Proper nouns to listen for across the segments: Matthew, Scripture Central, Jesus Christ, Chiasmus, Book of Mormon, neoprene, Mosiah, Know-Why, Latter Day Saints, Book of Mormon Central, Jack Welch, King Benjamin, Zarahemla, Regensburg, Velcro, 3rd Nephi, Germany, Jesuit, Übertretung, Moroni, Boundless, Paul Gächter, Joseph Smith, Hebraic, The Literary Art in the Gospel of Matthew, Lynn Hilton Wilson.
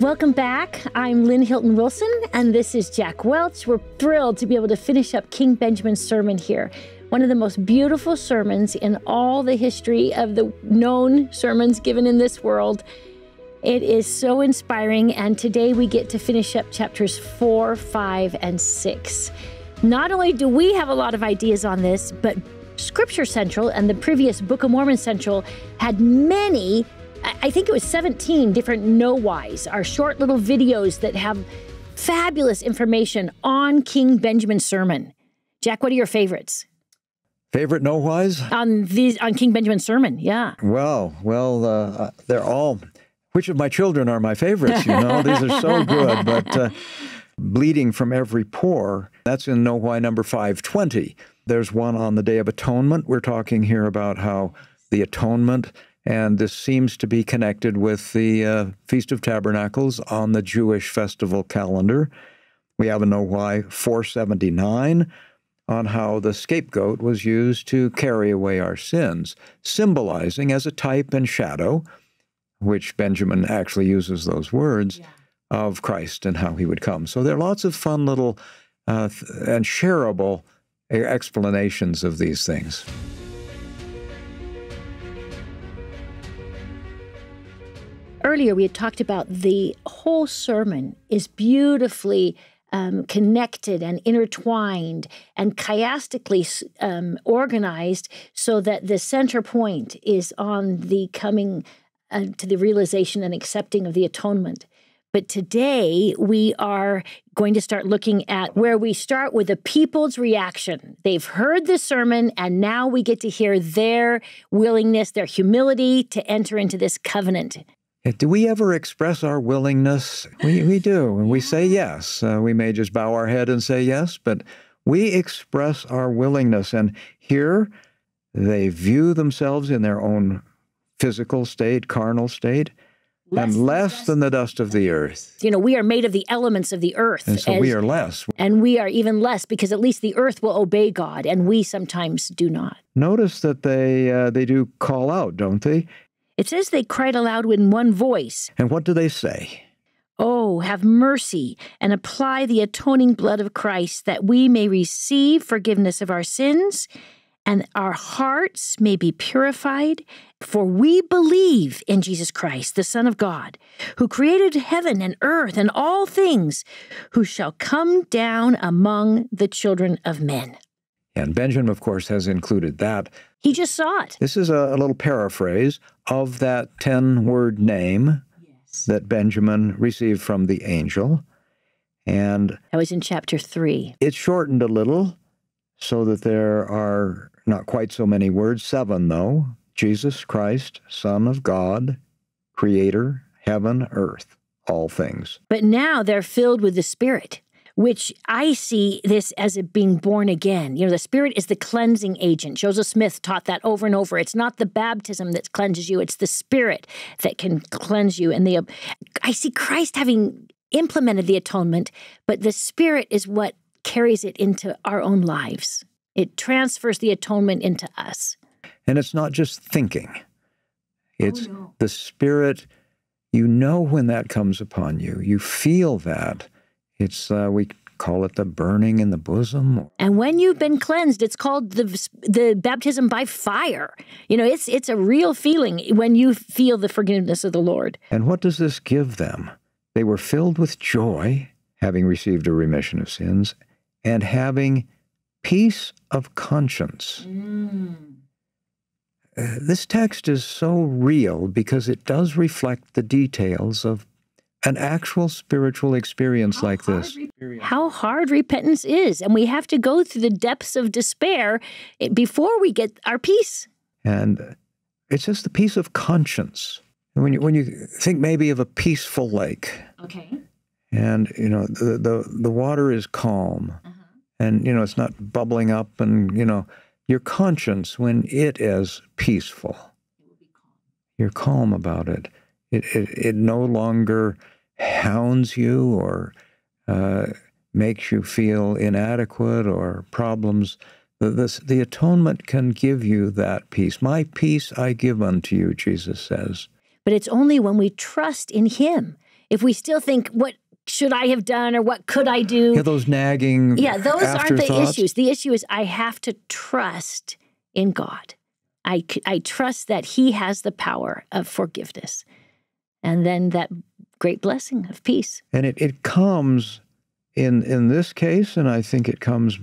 Welcome back. I'm Lynn Hilton Wilson, and this is Jack Welch. We're thrilled to be able to finish up King Benjamin's sermon here. One of the most beautiful sermons in all the history of the known sermons given in this world. It is so inspiring, and today we get to finish up chapters 4, 5, and 6. Not only do we have a lot of ideas on this, but Scripture Central and the previous Book of Mormon Central had many, I think it was 17 different know-whys, our short little videos that have fabulous information on King Benjamin's sermon. Jack, what are your favorites? Favorite know-whys? On King Benjamin's sermon, yeah. Well, they're all... Which of my children are my favorites, you know? These are so good, but bleeding from every pore, that's in Know-Why number 520. There's one on the Day of Atonement. We're talking here about how the atonement, and this seems to be connected with the Feast of Tabernacles on the Jewish festival calendar. We have a Know-Why 479 on how the scapegoat was used to carry away our sins, symbolizing as a type and shadow, which Benjamin actually uses those words, yeah, of Christ and how he would come. So there are lots of fun little and shareable explanations of these things. Earlier we had talked about the whole sermon is beautifully connected and intertwined and chiastically organized so that the center point is on the coming to the realization and accepting of the atonement. But today we are going to start looking at where we start with the people's reaction. They've heard the sermon, and now we get to hear their willingness, their humility to enter into this covenant. Do we ever express our willingness? We do, and we say yes. We may just bow our head and say yes, but we express our willingness. And here they view themselves in their own physical state, carnal state, and less than the dust of the earth. You know, we are made of the elements of the earth. And so we are less. And we are even less, because at least the earth will obey God, and we sometimes do not. Notice that they do call out, don't they? It says they cried aloud with one voice. And what do they say? Oh, have mercy, and apply the atoning blood of Christ, that we may receive forgiveness of our sins, and our hearts may be purified, for we believe in Jesus Christ, the Son of God, who created heaven and earth and all things, who shall come down among the children of men. And Benjamin, of course, has included that. He just saw it. This is a little paraphrase of that 10-word name, yes, that Benjamin received from the angel. And that was in chapter 3. It's shortened a little, so that there are not quite so many words, 7 though. Jesus Christ, Son of God, Creator, heaven, earth, all things. But now they're filled with the Spirit, which I see this as it being born again. You know, the Spirit is the cleansing agent. Joseph Smith taught that over and over. It's not the baptism that cleanses you, it's the Spirit that can cleanse you. And I see Christ having implemented the atonement, but the Spirit is what carries it into our own lives. It transfers the atonement into us. And it's not just thinking. It's the Spirit. You know when that comes upon you. You feel that. It's, we call it the burning in the bosom. And when you've been cleansed, it's called the baptism by fire. You know, it's a real feeling when you feel the forgiveness of the Lord. And what does this give them? They were filled with joy, having received a remission of sins, and having peace of conscience. Mm. This text is so real because it does reflect the details of an actual spiritual experience like this. How hard repentance is, and we have to go through the depths of despair before we get our peace. And it's just the peace of conscience. When you think maybe of a peaceful lake. Okay. And, you know, the water is calm, uh-huh, and, you know, it's not bubbling up, and, you know, your conscience, when it is peaceful, you're calm about it. It no longer hounds you or makes you feel inadequate or problems. The atonement can give you that peace. My peace I give unto you, Jesus says. But it's only when we trust in Him. if we still think, what should I have done or what could I do? Yeah, those nagging those aren't the issues. The issue is I have to trust in God. I trust that he has the power of forgiveness and then that great blessing of peace. And it comes in this case, and I think it comes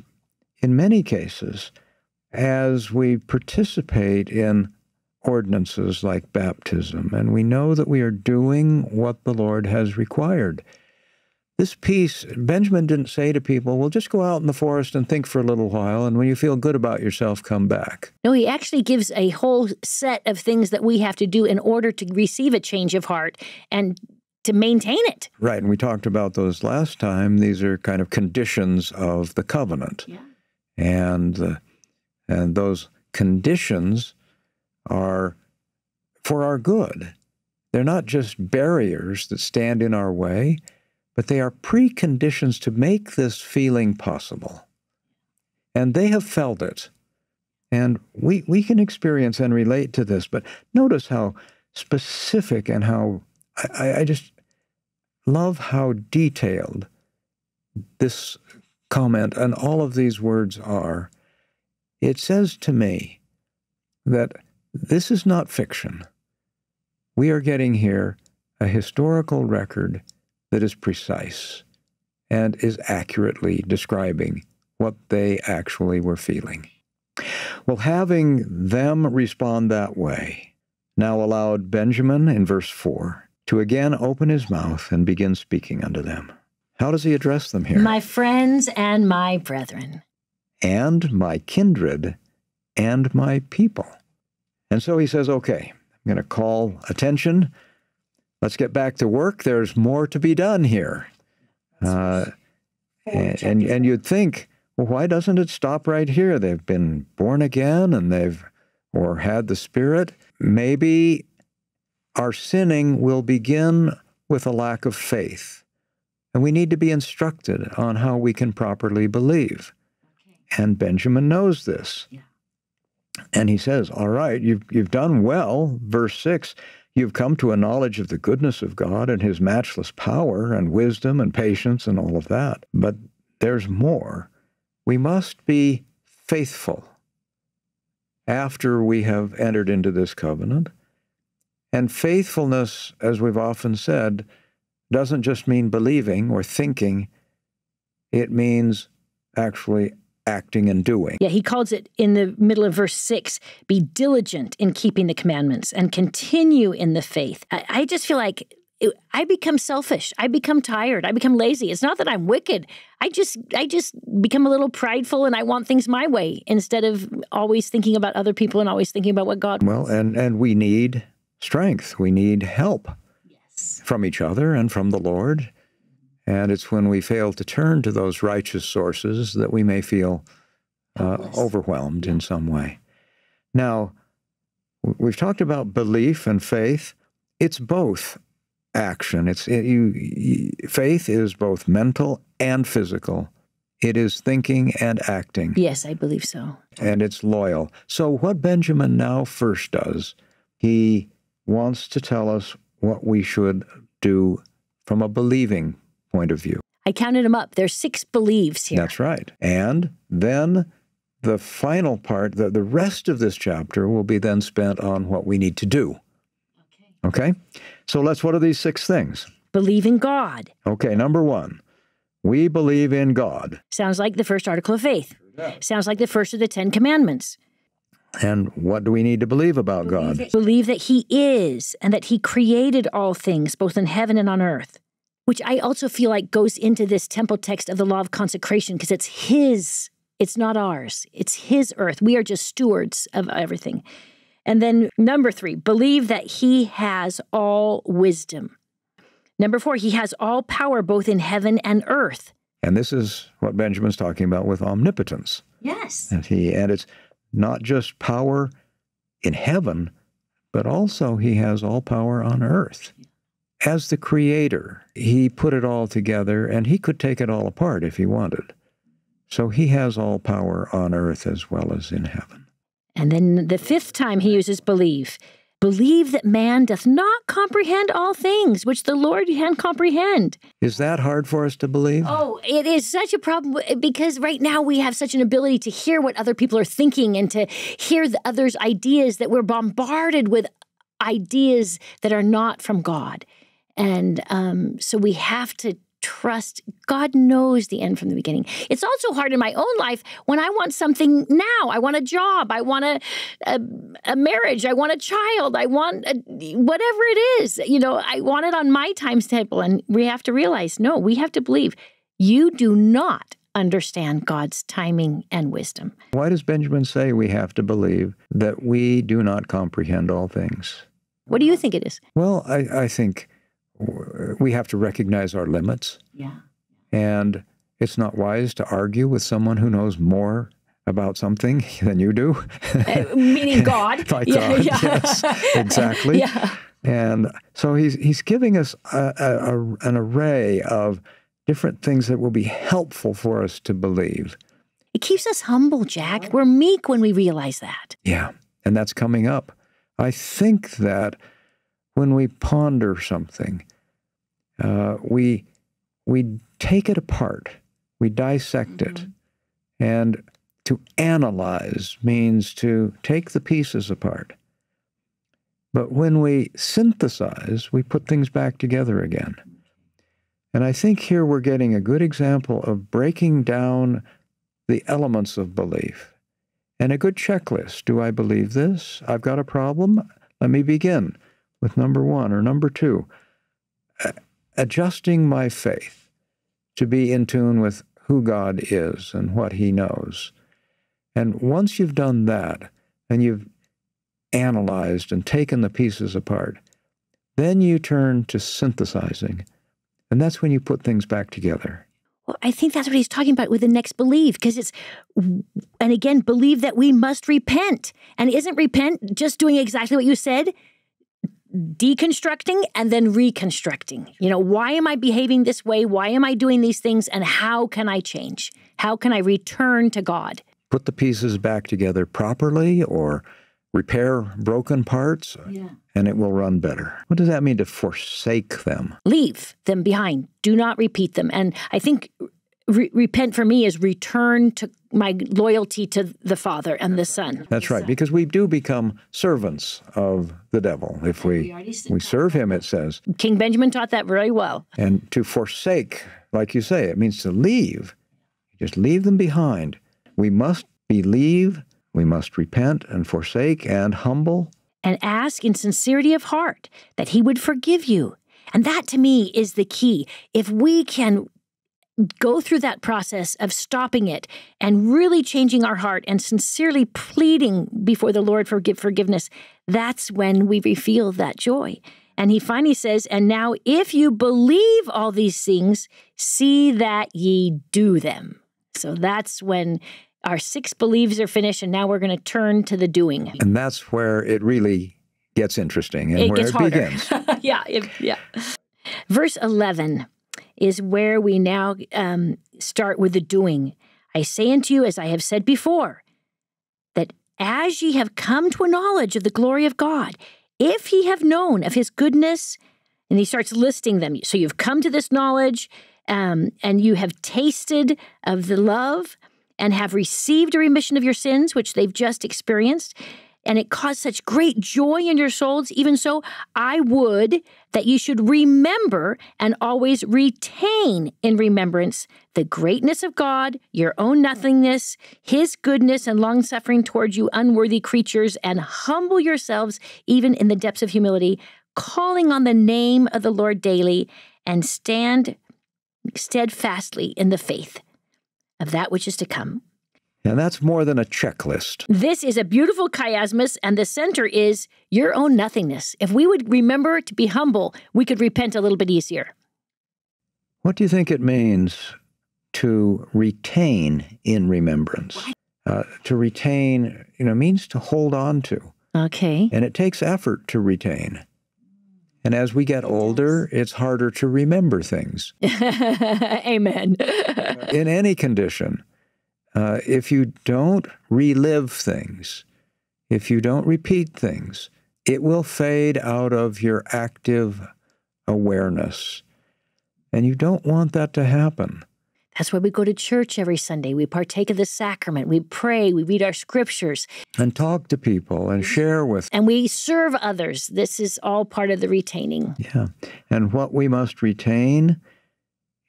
in many cases, as we participate in ordinances like baptism, and we know that we are doing what the Lord has required. This peace, Benjamin didn't say to people, well, just go out in the forest and think for a little while, and when you feel good about yourself, come back. No, he actually gives a whole set of things that we have to do in order to receive a change of heart and to maintain it. Right, and we talked about those last time. These are kind of conditions of the covenant. Yeah. And those conditions are for our good. They're not just barriers that stand in our way, but they are preconditions to make this feeling possible. And they have felt it. And we can experience and relate to this, but notice how specific and how, I just love how detailed this comment and all of these words are. It says to me that this is not fiction. We are getting here a historical record that is precise and is accurately describing what they actually were feeling. Well, having them respond that way now allowed Benjamin, in verse 4, to again open his mouth and begin speaking unto them. How does he address them here? My friends and my brethren. And my kindred and my people. And so he says, okay, I'm going to call attention. Let's get back to work. There's more to be done here. And you'd think, well, why doesn't it stop right here? They've been born again and they've, or had the Spirit. Maybe our sinning will begin with a lack of faith. And we need to be instructed on how we can properly believe. Okay. And Benjamin knows this. Yeah. And he says, all right, you've done well, verse 6, you've come to a knowledge of the goodness of God and his matchless power and wisdom and patience and all of that. But there's more. We must be faithful after we have entered into this covenant. And faithfulness, as we've often said, doesn't just mean believing or thinking. It means actually acting and doing. Yeah, he calls it in the middle of verse 6, be diligent in keeping the commandments and continue in the faith. I just feel like I become selfish. I become tired. I become lazy. It's not that I'm wicked. I just become a little prideful and I want things my way instead of always thinking about other people and always thinking about what God wants. Well, and we need strength. We need help from each other and from the Lord. And it's when we fail to turn to those righteous sources that we may feel overwhelmed in some way. Now, we've talked about belief and faith. It's both action. Faith is both mental and physical. It is thinking and acting. Yes, I believe so. And it's loyal. So what Benjamin now first does, he wants to tell us what we should do from a believing perspective. Point of view. I counted them up. There's 6 believes here. That's right. And then the final part, the rest of this chapter will be then spent on what we need to do. Okay? So what are these 6 things? Believe in God. Okay, number 1, we believe in God. Sounds like the first article of faith. Yeah. Sounds like the first of the 10 commandments. And what do we need to believe about God? Believe that he is and that he created all things, both in heaven and on earth. Which I also feel like goes into this temple text of the law of consecration, because it's his, it's not ours. It's his earth. We are just stewards of everything. And then number 3, believe that he has all wisdom. Number 4, he has all power both in heaven and earth. And this is what Benjamin's talking about with omnipotence. Yes. And it's not just power in heaven, but also he has all power on earth. As the creator, he put it all together, and he could take it all apart if he wanted. So he has all power on earth as well as in heaven. And then the 5th time he uses believe, Believe that man doth not comprehend all things which the Lord can comprehend. Is that hard for us to believe? Oh, it is such a problem, because right now we have such an ability to hear what other people are thinking and to hear the others' ideas, that we're bombarded with ideas that are not from God. And so we have to trust God knows the end from the beginning. It's also hard in my own life when I want something now. I want a job. I want a marriage. I want a child. I want whatever it is. You know, I want it on my timetable. And we have to realize, no, we have to believe you do not understand God's timing and wisdom. Why does Benjamin say we have to believe that we do not comprehend all things? What do you think it is? Well, I think we have to recognize our limits. Yeah. And it's not wise to argue with someone who knows more about something than you do. Meaning God. Like God, yeah. Yes, exactly. Yeah. And so he's giving us an array of different things that will be helpful for us to believe. It keeps us humble, Jack. We're meek when we realize that. Yeah, and that's coming up. I think that when we ponder something, we take it apart, we dissect it, and to analyze means to take the pieces apart. But when we synthesize, we put things back together again. And I think here we're getting a good example of breaking down the elements of belief and a good checklist. Do I believe this? I've got a problem. Let me begin with number one or number two, adjusting my faith to be in tune with who God is and what he knows. And once you've done that and you've analyzed and taken the pieces apart, then you turn to synthesizing. And that's when you put things back together. Well, I think that's what he's talking about with the next believe, because it's, and again, believe that we must repent. And isn't repent just doing exactly what you said? Deconstructing and then reconstructing. You know, why am I behaving this way? Why am I doing these things? And how can I change? How can I return to God? Put the pieces back together properly or repair broken parts, yeah, and it will run better. What does that mean to forsake them? Leave them behind. Do not repeat them. And I think repent for me is return to my loyalty to the Father and the Son. That's right, because we do become servants of the devil. If we serve him, it says. King Benjamin taught that very well. And to forsake, like you say, it means to leave. Just leave them behind. We must believe, we must repent and forsake and humble. And ask in sincerity of heart that he would forgive you. And that to me is the key. If we can go through that process of stopping it and really changing our heart and sincerely pleading before the Lord for forgiveness, that's when we feel that joy. And he finally says, and now if you believe all these things, see that ye do them. So that's when our six believes are finished, and now we're going to turn to the doing. And that's where it really gets interesting and where it begins. Yeah, yeah. Verse 11 is where we now start with the doing. I say unto you, as I have said before, that as ye have come to a knowledge of the glory of God, if ye have known of his goodness, and he starts listing them. So you've come to this knowledge, and you have tasted of the love, and have received a remission of your sins, which they've just experienced, and it caused such great joy in your souls, even so I would that you should remember and always retain in remembrance the greatness of God, your own nothingness, his goodness and long-suffering towards you unworthy creatures, and humble yourselves even in the depths of humility, calling on the name of the Lord daily, and stand steadfastly in the faith of that which is to come. And that's more than a checklist. This is a beautiful chiasmus, and the center is your own nothingness. If we would remember to be humble, we could repent a little bit easier. What do you think it means to retain in remembrance? To retain, you know, means to hold on to. Okay. And it takes effort to retain. And as we get older, it's harder to remember things. Amen. In any condition. If you don't relive things, if you don't repeat things, it will fade out of your active awareness. And you don't want that to happen. That's why we go to church every Sunday. We partake of the sacrament. We pray. We read our scriptures. And talk to people and share with them. And we serve others. This is all part of the retaining. Yeah. And what we must retain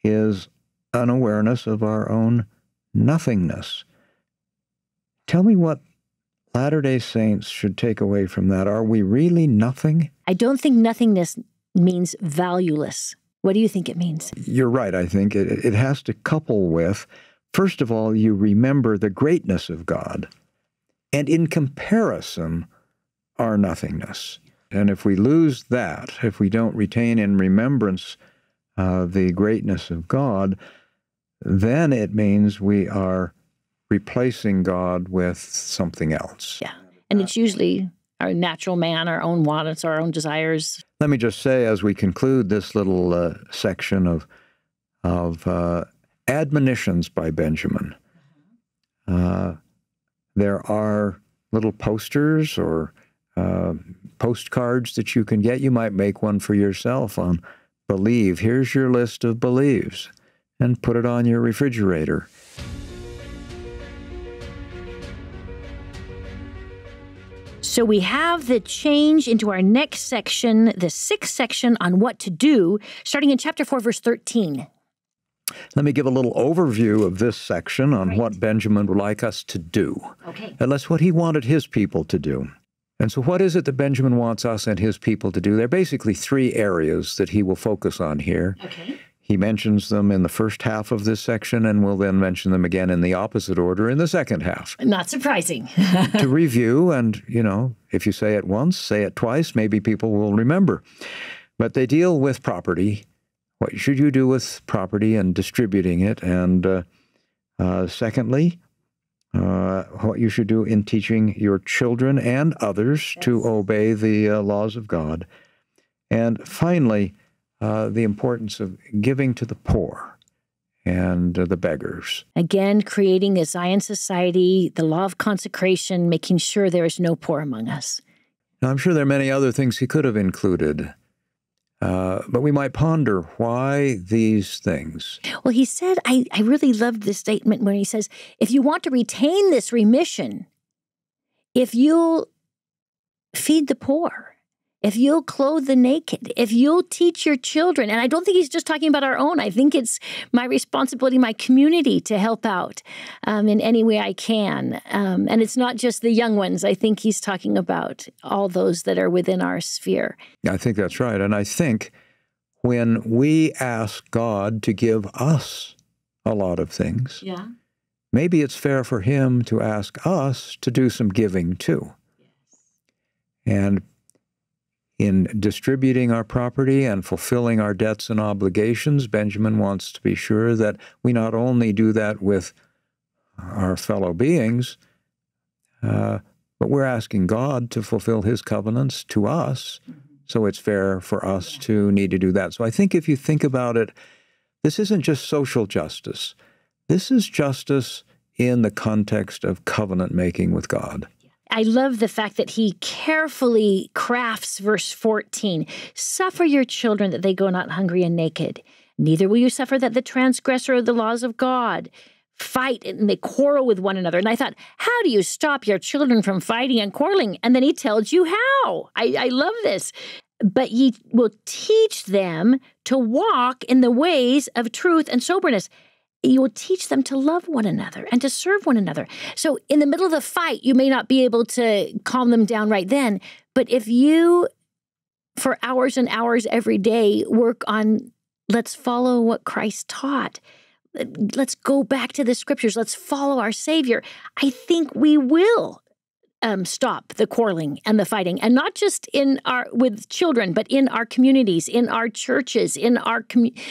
is an awareness of our own nothingness. Tell me what Latter-day Saints should take away from that. Are we really nothing? I don't think nothingness means valueless. What do you think it means? You're right, I think. It has to couple with, first of all, you remember the greatness of God, and in comparison, our nothingness. And if we lose that, if we don't retain in remembrance the greatness of God, then it means we are replacing God with something else. Yeah, and it's usually our natural man, our own wants, our own desires. Let me just say, as we conclude this little section of admonitions by Benjamin, there are little posters or postcards that you can get. You might make one for yourself on believe. Here's your list of believes, and put it on your refrigerator. So we have the change into our next section, the 6th section on what to do, starting in chapter 4, verse 13. Let me give a little overview of this section on what Benjamin would like us to do. Okay. And that's what he wanted his people to do. And so what is it that Benjamin wants us and his people to do? There are basically three areas that he will focus on here. Okay. He mentions them in the first half of this section and will then mention them again in the opposite order in the second half. Not surprising. To review, and, you know, if you say it once, say it twice, maybe people will remember. But they deal with property. What should you do with property and distributing it? And secondly, what you should do in teaching your children and others to obey the laws of God. And finally, the importance of giving to the poor and the beggars. Again, creating a Zion society, the law of consecration, making sure there is no poor among us. Now, I'm sure there are many other things he could have included, but we might ponder why these things. Well, he said, I really loved this statement when he says, if you want to retain this remission, if you'll feed the poor, if you'll clothe the naked, if you'll teach your children, and I don't think he's just talking about our own. I think it's my responsibility, my community to help out in any way I can. And it's not just the young ones. I think he's talking about all those that are within our sphere. I think that's right. And I think when we ask God to give us a lot of things, maybe it's fair for him to ask us to do some giving too. And in distributing our property and fulfilling our debts and obligations, Benjamin wants to be sure that we not only do that with our fellow beings, but we're asking God to fulfill his covenants to us, so it's fair for us to need to do that. So I think if you think about it, this isn't just social justice. This is justice in the context of covenant making with God. I love the fact that he carefully crafts verse 14. Suffer your children that they go not hungry and naked. Neither will you suffer that the transgressor of the laws of God fight and they quarrel with one another. And I thought, how do you stop your children from fighting and quarreling? And then he tells you how. I love this. But ye will teach them to walk in the ways of truth and soberness. You will teach them to love one another and to serve one another. So in the middle of the fight, you may not be able to calm them down right then. But if you, for hours and hours every day, work on, let's follow what Christ taught. Let's go back to the scriptures. Let's follow our Savior. I think we will stop the quarreling and the fighting, and not just in our with children, but in our communities, in our churches, in our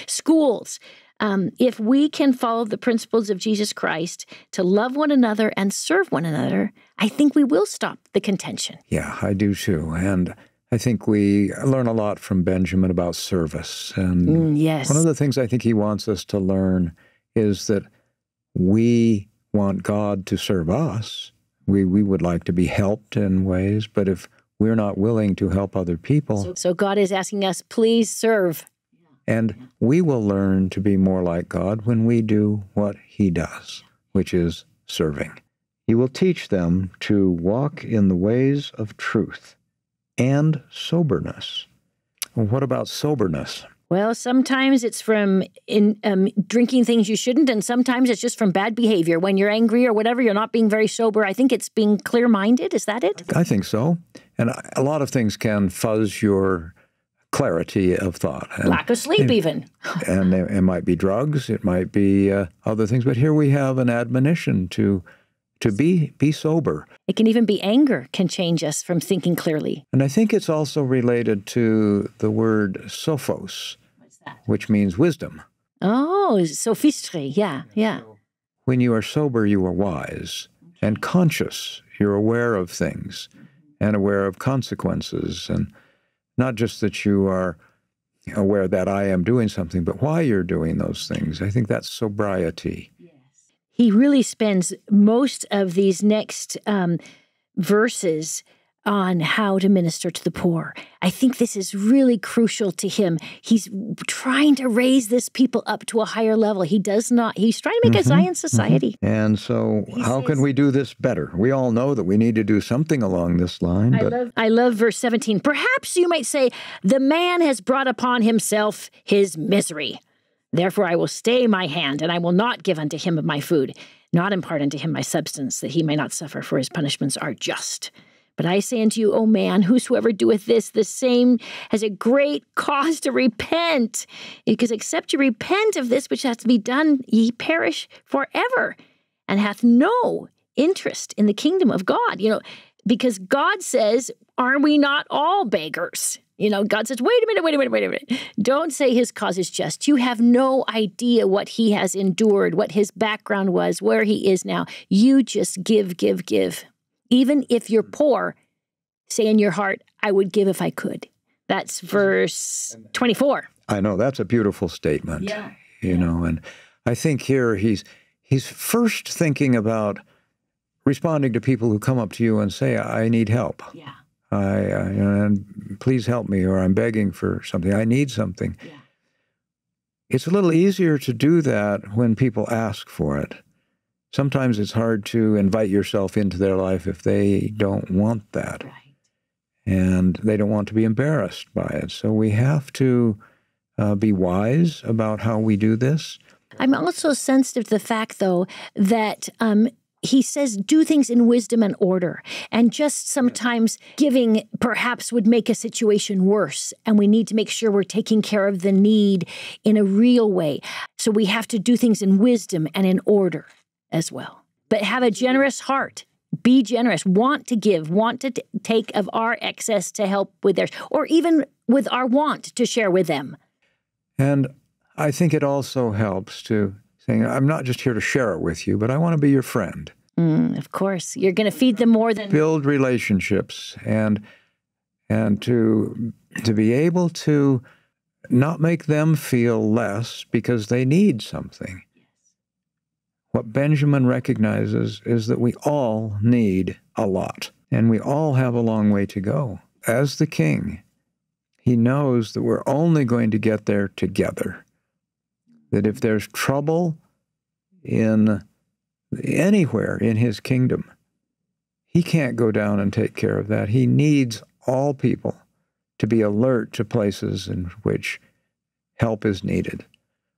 schools. If we can follow the principles of Jesus Christ to love one another and serve one another, I think we will stop the contention. Yeah, I do too. And I think we learn a lot from Benjamin about service. And yes. One of the things I think he wants us to learn is that we want God to serve us. We would like to be helped in ways, but if we're not willing to help other people. So God is asking us, please serve. And we will learn to be more like God when we do what He does, which is serving. He will teach them to walk in the ways of truth and soberness. Well, what about soberness? Well, sometimes it's from drinking things you shouldn't, and sometimes it's just from bad behavior. When you're angry or whatever, you're not being very sober. I think it's being clear-minded. Is that it? I think so. And a lot of things can fuzz your clarity of thought. And lack of sleep, even. And it might be drugs. It might be other things. But here we have an admonition to be sober. It can even be anger can change us from thinking clearly. And I think it's also related to the word sophos. What's that? Which means wisdom. Oh, sophistry. Yeah, yeah. When you are sober, you are wise and conscious. You're aware of things and aware of consequences. And not just that you are aware that I am doing something, but why you're doing those things. I think that's sobriety. He really spends most of these next verses on how to minister to the poor. I think this is really crucial to him. He's trying to raise this people up to a higher level. He does not, he's trying to make a Zion society. And so how can we do this better? We all know that we need to do something along this line. I love verse 17. Perhaps you might say, the man has brought upon himself his misery. Therefore I will stay my hand, and I will not give unto him of my food, not impart unto him my substance, that he may not suffer, for his punishments are just. But I say unto you, O man, whosoever doeth this, the same has a great cause to repent. Because except you repent of this which hath to be done, ye perish forever, and hath no interest in the kingdom of God. You know, because God says, are we not all beggars? You know, God says, wait a minute, wait a minute, wait a minute. Don't say his cause is just. You have no idea what he has endured, what his background was, where he is now. You just give, give, give. Even if you're poor, say in your heart, I would give if I could. That's verse 24. I know, that's a beautiful statement. Yeah. You know, and I think here he's first thinking about responding to people who come up to you and say, I need help. Yeah. And please help me, or I'm begging for something. I need something. Yeah. It's a little easier to do that when people ask for it. Sometimes it's hard to invite yourself into their life if they don't want that. Right. And they don't want to be embarrassed by it. So we have to be wise about how we do this. I'm also sensitive to the fact, though, that he says, do things in wisdom and order. And just sometimes giving perhaps would make a situation worse. And we need to make sure we're taking care of the need in a real way. So we have to do things in wisdom and in order as well. But have a generous heart. Be generous. Want to give. Want to take of our excess to help with theirs. Or even with our want to share with them. And I think it also helps to saying, I'm not just here to share it with you, but I want to be your friend. Of course. You're going to feed them more than... Build relationships and to be able to not make them feel less because they need something. What Benjamin recognizes is that we all need a lot, and we all have a long way to go. As the king, he knows that we're only going to get there together. That if there's trouble in anywhere in his kingdom, he can't go down and take care of that. He needs all people to be alert to places in which help is needed.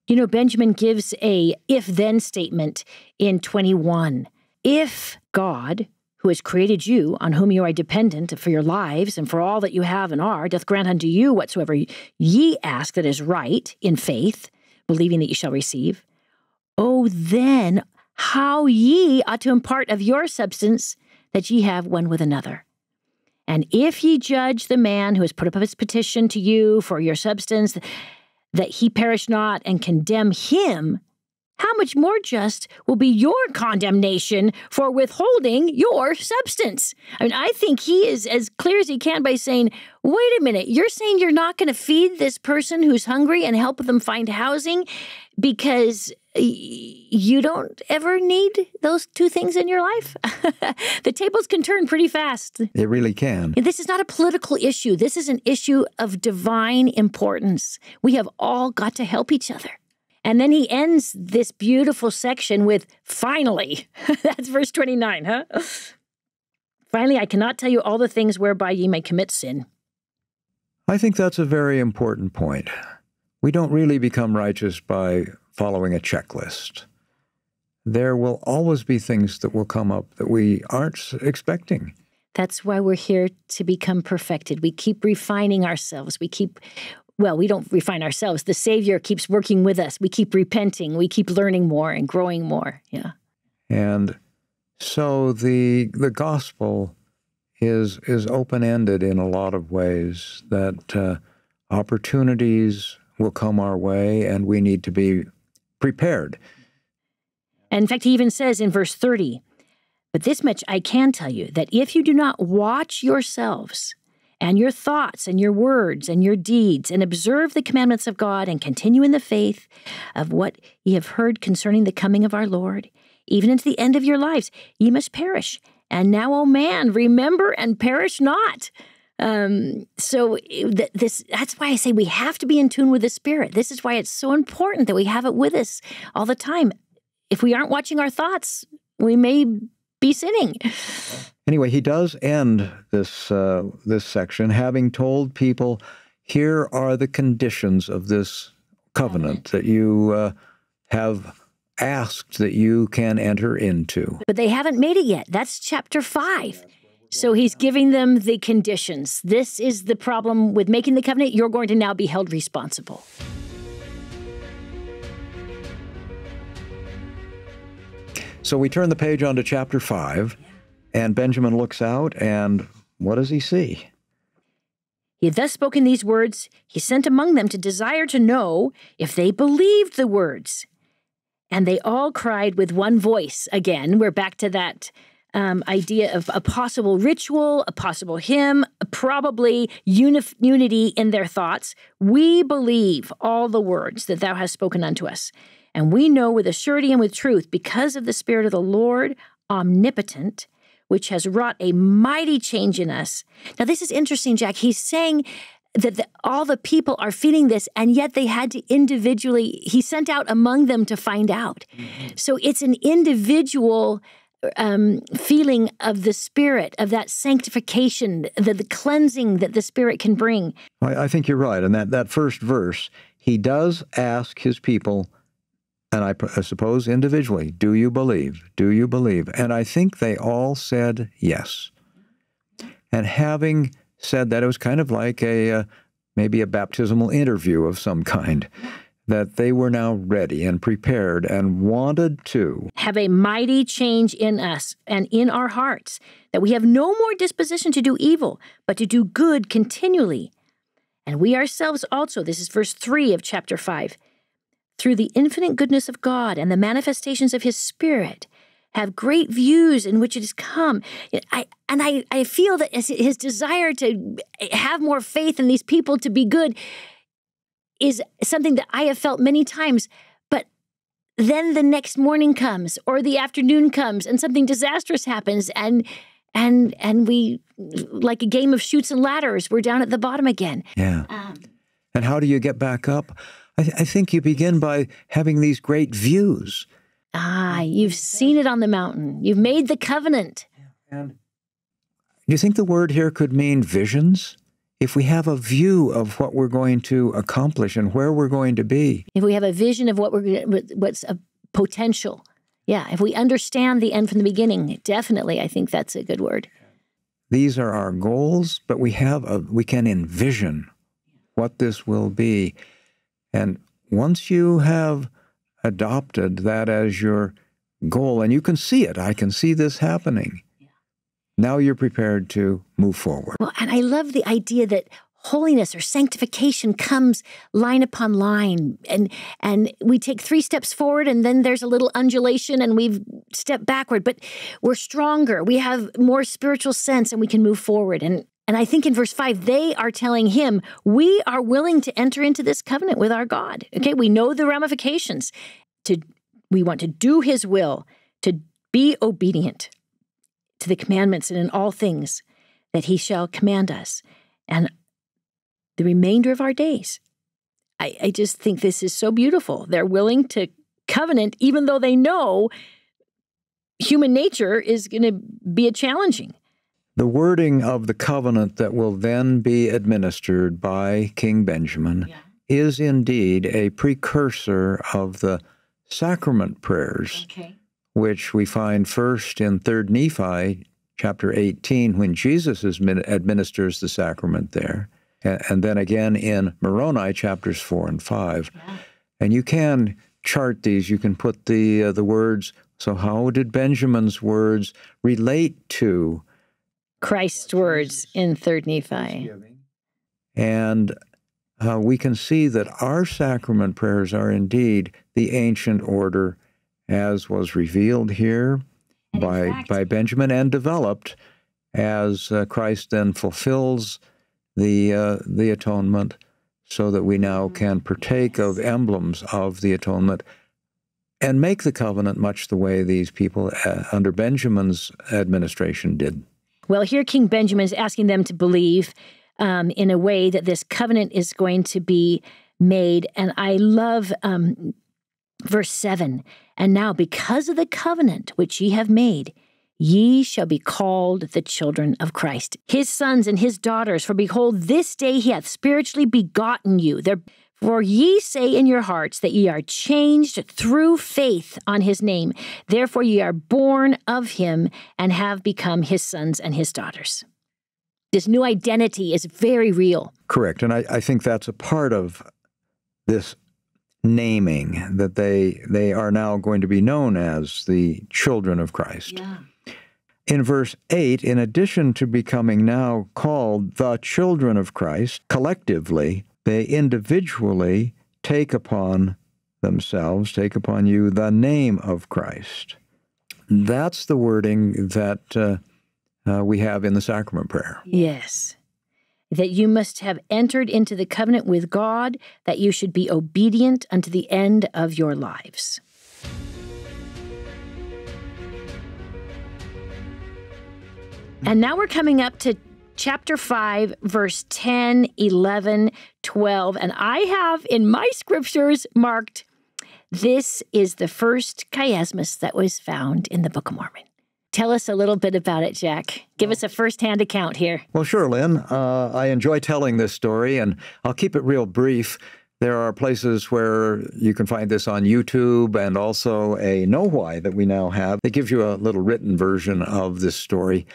You know, Benjamin gives a if-then statement in 21. If God, who has created you, on whom you are dependent for your lives and for all that you have and are, doth grant unto you whatsoever ye ask that is right in faith, believing that you shall receive, oh, then how ye ought to impart of your substance that ye have one with another. And if ye judge the man who has put up his petition to you for your substance, that he perish not and condemn him, how much more just will be your condemnation for withholding your substance? I mean, I think he is as clear as he can by saying, wait a minute, you're saying you're not going to feed this person who's hungry and help them find housing because you don't ever need those two things in your life. The tables can turn pretty fast. They really can. And this is not a political issue. This is an issue of divine importance. We have all got to help each other. And then he ends this beautiful section with, finally, that's verse 29, huh? Finally, I cannot tell you all the things whereby ye may commit sin. I think that's a very important point. We don't really become righteous by following a checklist. There will always be things that will come up that we aren't expecting. That's why we're here, to become perfected. We keep refining ourselves. We keep... Well, we don't refine ourselves. The Savior keeps working with us. We keep repenting. We keep learning more and growing more. Yeah. And so the gospel is open-ended in a lot of ways, that opportunities will come our way, and we need to be prepared. And in fact, he even says in verse 30, "But this much I can tell you, that if you do not watch yourselves, and your thoughts, and your words, and your deeds, and observe the commandments of God, and continue in the faith of what ye have heard concerning the coming of our Lord, even unto the end of your lives, ye must perish. And now, O man, remember and perish not." That's why I say we have to be in tune with the Spirit. This is why it's so important that we have it with us all the time. If we aren't watching our thoughts, we may be sinning. Anyway, he does end this this section, having told people, here are the conditions of this covenant that you have asked that you can enter into. But they haven't made it yet. That's chapter 5. So he's giving them the conditions. This is the problem with making the covenant. You're going to now be held responsible. So we turn the page onto chapter 5. And Benjamin looks out, and what does he see? He had thus spoken these words. He sent among them to desire to know if they believed the words. And they all cried with one voice. Again, we're back to that idea of a possible ritual, a possible hymn, probably unity in their thoughts. "We believe all the words that thou hast spoken unto us. And we know with a surety and with truth, because of the Spirit of the Lord, omnipotent, which has wrought a mighty change in us." Now, this is interesting, Jack. He's saying that all the people are feeling this, and yet they had to individually, he sent out among them to find out. Mm-hmm. So it's an individual feeling of the Spirit, of that sanctification, the cleansing that the Spirit can bring. I think you're right. And that first verse, he does ask his people, and I suppose individually, do you believe? Do you believe? And I think they all said yes. And having said that, it was kind of like maybe a baptismal interview of some kind, that they were now ready and prepared and wanted to have a mighty change in us and in our hearts, that we have no more disposition to do evil, but to do good continually. And we ourselves also, this is verse 3 of chapter 5, through the infinite goodness of God and the manifestations of his Spirit, have great views in which it has come. I feel that his desire to have more faith in these people to be good is something that I have felt many times. But then the next morning comes, or the afternoon comes, and something disastrous happens, and we, like a game of chutes and ladders, we're down at the bottom again. Yeah. And how do you get back up? I think you begin by having these great views. Ah, you've seen it on the mountain. You've made the covenant. And do you think the word here could mean visions? If we have a view of what we're going to accomplish and where we're going to be. If we have a vision of what's a potential. Yeah, if we understand the end from the beginning, definitely I think that's a good word. These are our goals, but we can envision what this will be. And once you have adopted that as your goal, and you can see it, I can see this happening, now you're prepared to move forward. Well, and I love the idea that holiness or sanctification comes line upon line, and we take 3 steps forward, and then there's a little undulation, and we've stepped backward, but we're stronger. We have more spiritual sense, and we can move forward. And I think in verse 5, they are telling him, we are willing to enter into this covenant with our God. Okay, we know the ramifications. To We want to do his will, to be obedient to the commandments and in all things that he shall command us. And the remainder of our days, I just think this is so beautiful. They're willing to covenant, even though they know human nature is going to be challenging. The wording of the covenant that will then be administered by King Benjamin is indeed a precursor of the sacrament prayers, which we find first in 3rd Nephi, chapter 18, when Jesus administers the sacrament there, and then again in Moroni, chapters 4 and 5. Yeah. And you can chart these. You can put the words, so how did Benjamin's words relate to Christ's words in 3rd Nephi? And we can see that our sacrament prayers are indeed the ancient order as was revealed here by Benjamin and developed as Christ then fulfills the atonement, so that we now can partake of emblems of the atonement and make the covenant much the way these people under Benjamin's administration did. Well, here King Benjamin is asking them to believe in a way that this covenant is going to be made. And I love verse 7. And now because of the covenant which ye have made, ye shall be called the children of Christ, his sons and his daughters. For behold, this day he hath spiritually begotten you. For ye say in your hearts that ye are changed through faith on his name. Therefore ye are born of him and have become his sons and his daughters. This new identity is very real. Correct. And I think that's a part of this naming, that they are now going to be known as the children of Christ. Yeah. In verse 8, in addition to becoming now called the children of Christ, collectively, they individually take upon themselves, take upon you, the name of Christ. That's the wording that we have in the sacrament prayer. Yes. That you must have entered into the covenant with God, that you should be obedient unto the end of your lives. And now we're coming up to chapter 5, verse 10, 11, 12. And I have in my scriptures marked, this is the first chiasmus that was found in the Book of Mormon. Tell us a little bit about it, Jack. Give us a first-hand account here. Well, sure, Lynn. I enjoy telling this story, and I'll keep it real brief. There are places where you can find this on YouTube, and also a know-why that we now have that gives you a little written version of this story.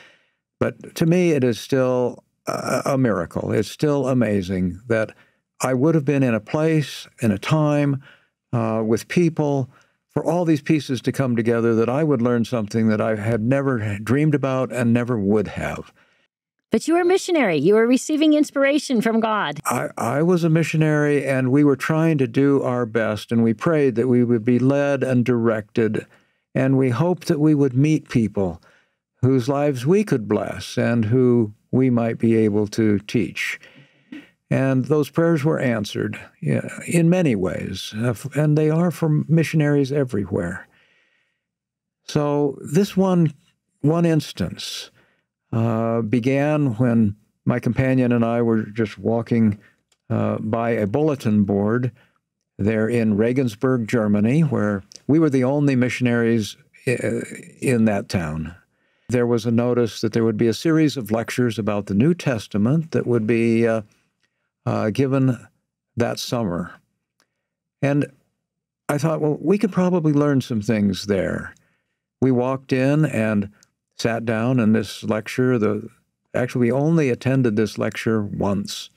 But to me, it is still a miracle. It's still amazing that I would have been in a place, in a time, with people, for all these pieces to come together, that I would learn something that I had never dreamed about and never would have. But you were a missionary. You were receiving inspiration from God. I was a missionary, and we were trying to do our best, and we prayed that we would be led and directed, and we hoped that we would meet people whose lives we could bless and who we might be able to teach. And those prayers were answered in many ways, and they are from missionaries everywhere. So this one instance began when my companion and I were just walking by a bulletin board there in Regensburg, Germany, where we were the only missionaries in that town. There was a notice that there would be a series of lectures about the New Testament that would be given that summer. And I thought, well, we could probably learn some things there. We walked in and sat down in this lecture. Actually, we only attended this lecture once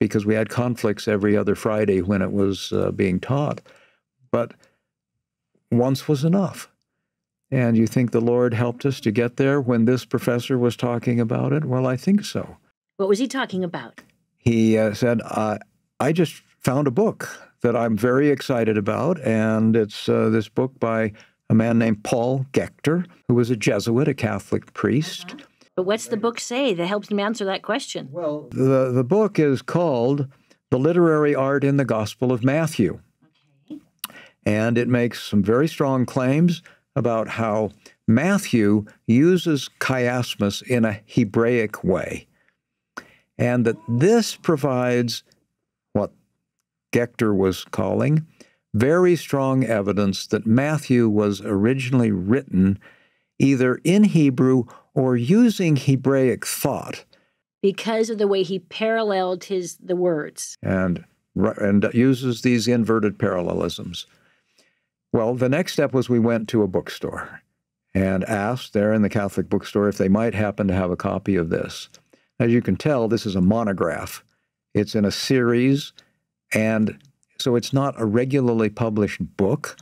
because we had conflicts every other Friday when it was being taught. But once was enough. And you think the Lord helped us to get there when this professor was talking about it? Well, I think so. What was he talking about? He said, I just found a book that I'm very excited about, and it's this book by a man named Paul Gächter, who was a Jesuit, a Catholic priest. Uh-huh. But what's the book say that helps me answer that question? Well, the book is called The Literary Art in the Gospel of Matthew. Okay. And it makes some very strong claims about how Matthew uses chiasmus in a Hebraic way, and that this provides what Gächter was calling very strong evidence that Matthew was originally written either in Hebrew or using Hebraic thought. Because of the way he paralleled the words. And uses these inverted parallelisms. Well, the next step was we went to a bookstore and asked there in the Catholic bookstore if they might happen to have a copy of this. As you can tell, this is a monograph. It's in a series, and so it's not a regularly published book.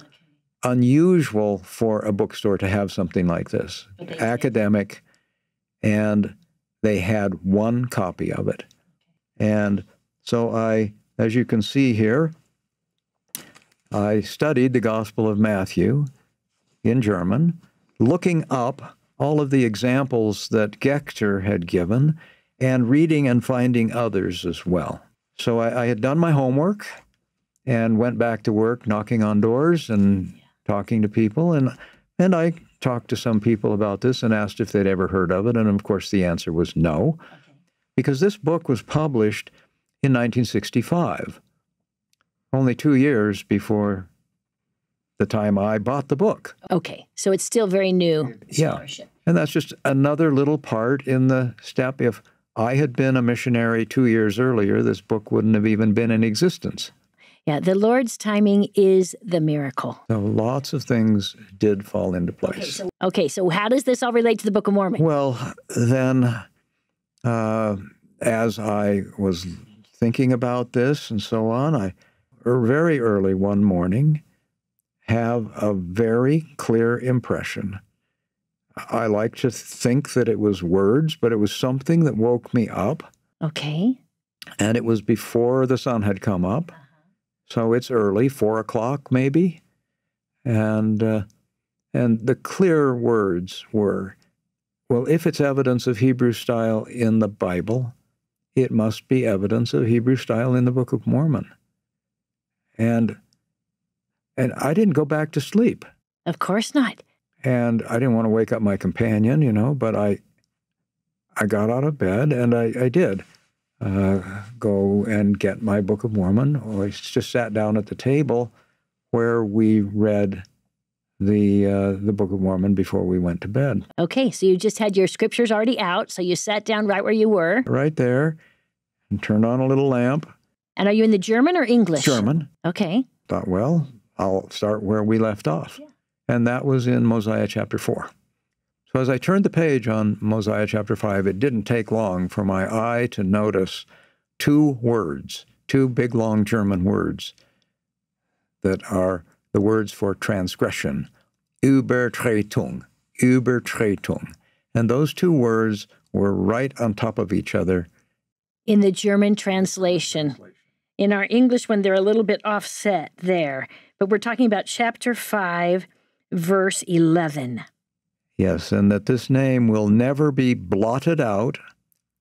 Unusual for a bookstore to have something like this. Academic, and they had one copy of it. And so I, as you can see here, I studied the Gospel of Matthew in German, looking up all of the examples that Gächter had given and reading and finding others as well. So I had done my homework and went back to work knocking on doors and talking to people. And I talked to some people about this and asked if they'd ever heard of it. And of course, the answer was no, because this book was published in 1965. Only 2 years before the time I bought the book. Okay, so it's still very new. Yeah, and that's just another little part in the step. If I had been a missionary 2 years earlier, this book wouldn't have even been in existence. Yeah, the Lord's timing is the miracle. So lots of things did fall into place. Okay, so how does this all relate to the Book of Mormon? Well, then, as I was thinking about this and so on, I very early one morning, have a very clear impression. I like to think that it was words, but it was something that woke me up. Okay. And it was before the sun had come up. So it's early, 4 o'clock maybe. And the clear words were, well, if it's evidence of Hebrew style in the Bible, it must be evidence of Hebrew style in the Book of Mormon. And I didn't go back to sleep. Of course not. And I didn't want to wake up my companion, you know, but I got out of bed, and I did go and get my Book of Mormon. I just sat down at the table where we read the Book of Mormon before we went to bed. Okay, so you just had your scriptures already out, so you sat down right where you were. Right there, and turned on a little lamp. And are you in the German or English? German. Okay. Thought, well, I'll start where we left off. Yeah. And that was in Mosiah chapter 4. So as I turned the page on Mosiah chapter 5, it didn't take long for my eye to notice two words, two big, long German words that are the words for transgression, Übertretung, Übertretung. And those two words were right on top of each other. In the German translation. In our English one, they're a little bit offset there, but we're talking about chapter 5, verse 11. Yes, and that this name will never be blotted out,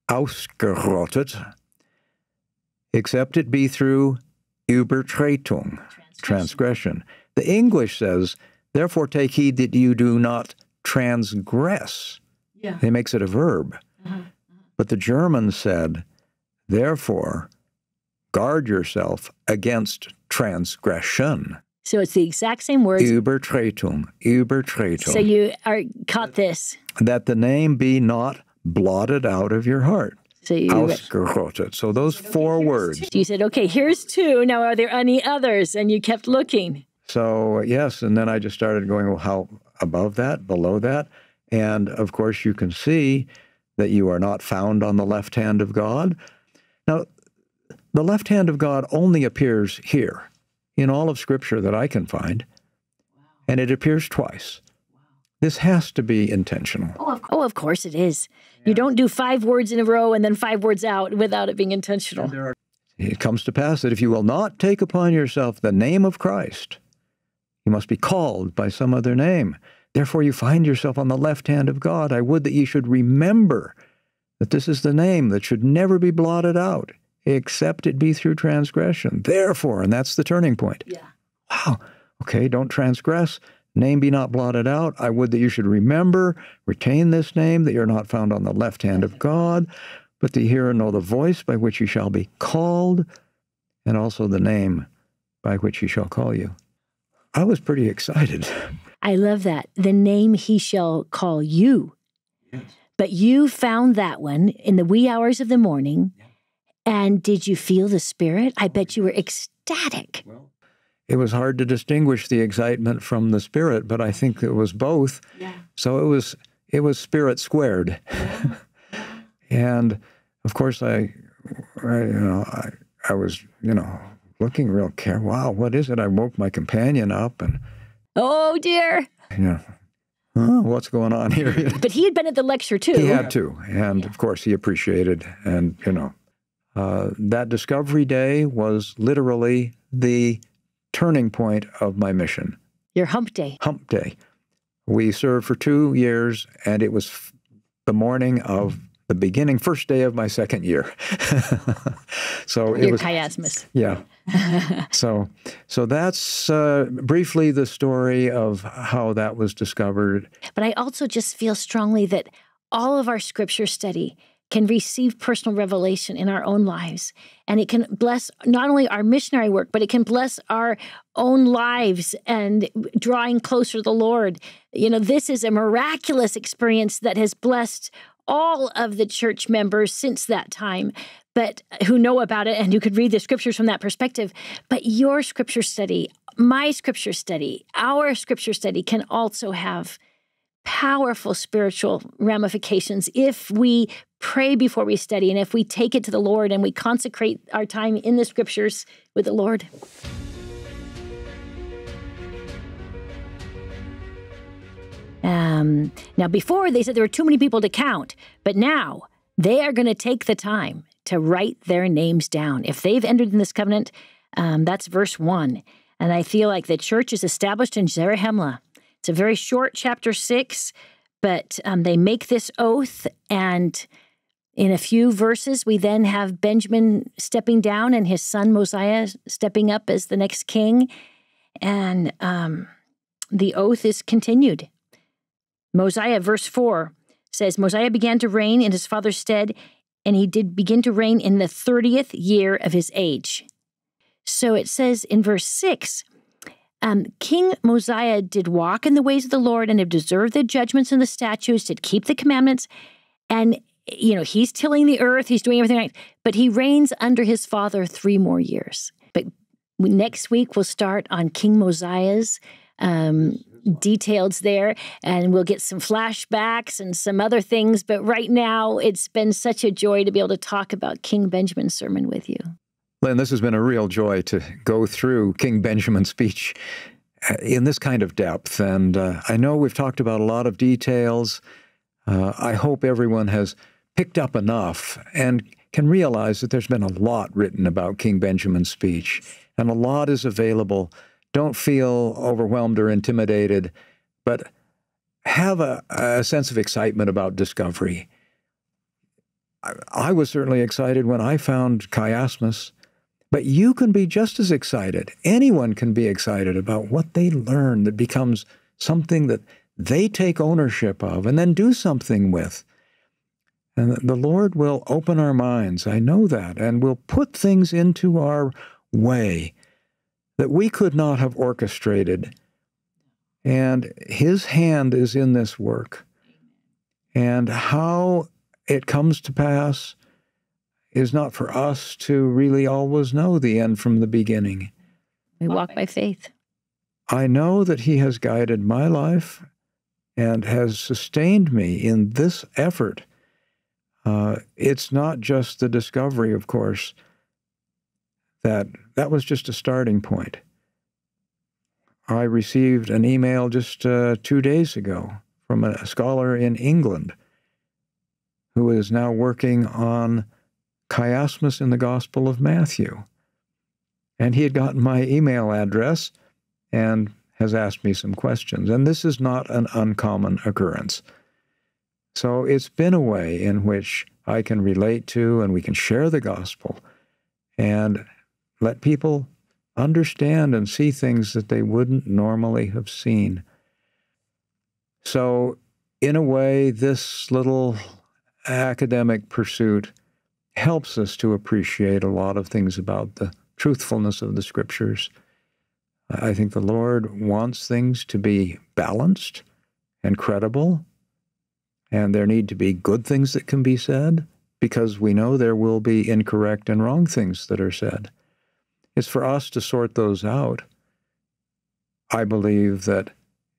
ausgerottet, except it be through Übertretung, transgression. The English says, therefore take heed that you do not transgress. Yeah. It makes it a verb. Uh-huh. But the German said, therefore, guard yourself against transgression. So it's the exact same words. Übertretung, Übertretung. So you caught this. That the name be not blotted out of your heart. So you ausgerottet. So those four words. You said, okay, here's two. Now, are there any others? And you kept looking. So, yes. And then I just started going, well, how above that, below that? And, of course, you can see that you are not found on the left hand of God. Now, the left hand of God only appears here in all of Scripture that I can find, and it appears twice. This has to be intentional. Oh, of course it is. Yeah. You don't do 5 words in a row and then 5 words out without it being intentional. It comes to pass that if you will not take upon yourself the name of Christ, you must be called by some other name. Therefore you find yourself on the left hand of God. I would that ye should remember that this is the name that should never be blotted out, except it be through transgression. Therefore, and that's the turning point. Yeah. Wow, Okay, don't transgress. Name be not blotted out. I would that you should remember, retain this name, that you're not found on the left hand of God, but to hear and know the voice by which you shall be called, and also the name by which he shall call you. I was pretty excited. I love that. The name he shall call you. Yes. But you found that one in the wee hours of the morning. Yeah. And did you feel the Spirit? I bet you were ecstatic. Well, it was hard to distinguish the excitement from the Spirit, but I think it was both. Yeah. So it was Spirit squared. Yeah. And of course, I was, looking real careful. Wow, what is it? I woke my companion up and... Oh, dear. You know, huh, what's going on here? But he had been at the lecture, too. He had to. And, of course, he appreciated. And, that Discovery Day was literally the turning point of my mission. Your hump day. Hump day. We served for 2 years, and it was the morning of the beginning, first day of my second year. So it was Chiasmus. Yeah. So that's briefly the story of how that was discovered. But I also just feel strongly that all of our scripture study can receive personal revelation in our own lives. And it can bless not only our missionary work, but it can bless our own lives and drawing closer to the Lord. You know, this is a miraculous experience that has blessed all of the church members since that time, but who know about it and who could read the scriptures from that perspective. But your scripture study, my scripture study, our scripture study can also have powerful spiritual ramifications if we pray before we study and if we take it to the Lord and we consecrate our time in the scriptures with the Lord. Now, before they said there were too many people to count, but now they are going to take the time to write their names down. If they've entered in this covenant, that's verse 1. And I feel like the church is established in Zarahemla. It's a very short chapter 6, but they make this oath. And in a few verses, we then have Benjamin stepping down and his son Mosiah stepping up as the next king. And the oath is continued. Mosiah, verse 4, says, Mosiah began to reign in his father's stead, and he did begin to reign in the 30th year of his age. So it says in verse 6, King Mosiah did walk in the ways of the Lord and have observed the judgments and the statutes, did keep the commandments, and, you know, he's tilling the earth, he's doing everything right, but he reigns under his father 3 more years. But next week we'll start on King Mosiah's details there, and we'll get some flashbacks and some other things. But right now, it's been such a joy to be able to talk about King Benjamin's sermon with you. Lynn, this has been a real joy to go through King Benjamin's speech in this kind of depth. And I know we've talked about a lot of details. I hope everyone has picked up enough and can realize that there's been a lot written about King Benjamin's speech, and a lot is available. Don't feel overwhelmed or intimidated, but have a sense of excitement about discovery. I was certainly excited when I found Chiasmus, but you can be just as excited. Anyone can be excited about what they learn that becomes something that they take ownership of and then do something with. And the Lord will open our minds, I know that, and will put things into our way that we could not have orchestrated. And his hand is in this work. And how it comes to pass is not for us to really always know the end from the beginning. We walk by faith. I know that he has guided my life and has sustained me in this effort. It's not just the discovery, of course, that was just a starting point. I received an email just 2 days ago from a scholar in England who is now working on Chiasmus in the Gospel of Matthew. And he had gotten my email address and has asked me some questions. And this is not an uncommon occurrence. So it's been a way in which I can relate to and we can share the gospel and let people understand and see things that they wouldn't normally have seen. So in a way, this little academic pursuit helps us to appreciate a lot of things about the truthfulness of the Scriptures. I think the Lord wants things to be balanced and credible, and there need to be good things that can be said, because we know there will be incorrect and wrong things that are said. It's for us to sort those out. I believe that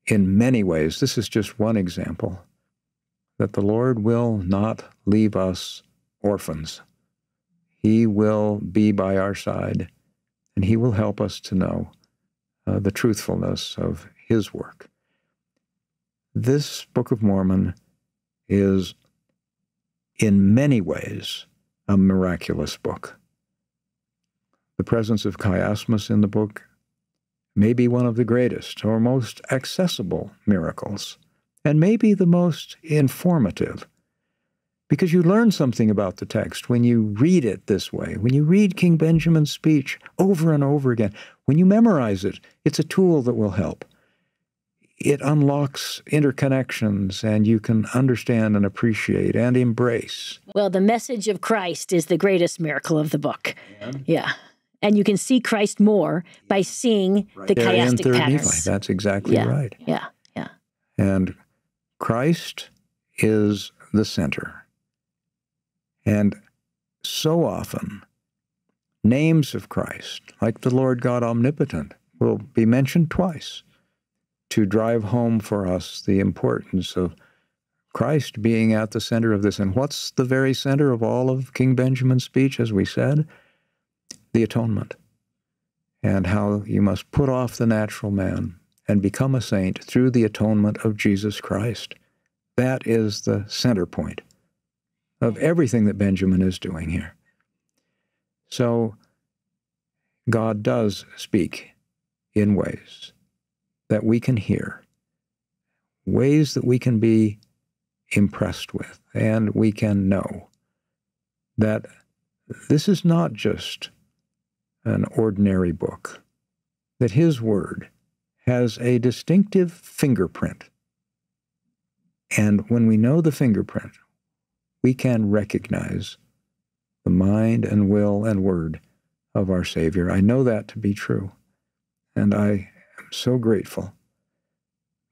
in many ways, this is just one example, that the Lord will not leave us orphans. He will be by our side, and He will help us to know the truthfulness of His work. This Book of Mormon is, in many ways, a miraculous book. The presence of Chiasmus in the book may be one of the greatest or most accessible miracles, and maybe the most informative, because you learn something about the text when you read it this way. When you read King Benjamin's speech over and over again, when you memorize it, it's a tool that will help. It unlocks interconnections, and you can understand and appreciate and embrace. Well, the message of Christ is the greatest miracle of the book. Yeah. And you can see Christ more by seeing the chiastic patterns. That's exactly right. Yeah, yeah. And Christ is the center. And so often, names of Christ, like the Lord God Omnipotent, will be mentioned twice, to drive home for us the importance of Christ being at the center of this. And what's the very center of all of King Benjamin's speech, as we said? The atonement, and how you must put off the natural man and become a saint through the atonement of Jesus Christ. That is the center point of everything that Benjamin is doing here. So God does speak in ways that we can hear, ways that we can be impressed with, and we can know that this is not just an ordinary book, that His Word has a distinctive fingerprint. And when we know the fingerprint, we can recognize the mind and will and word of our Savior. I know that to be true, and I am so grateful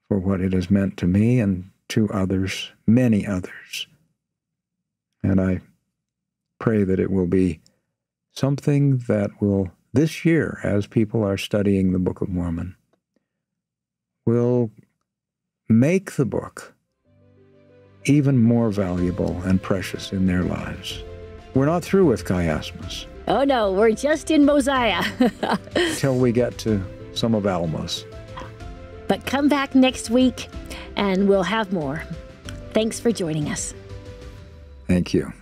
for what it has meant to me and to others, many others. And I pray that it will be something that will, this year, as people are studying the Book of Mormon, will make the book even more valuable and precious in their lives. We're not through with Chiasmus. Oh no, we're just in Mosiah. Until we get to some of Almos. But come back next week and we'll have more. Thanks for joining us. Thank you.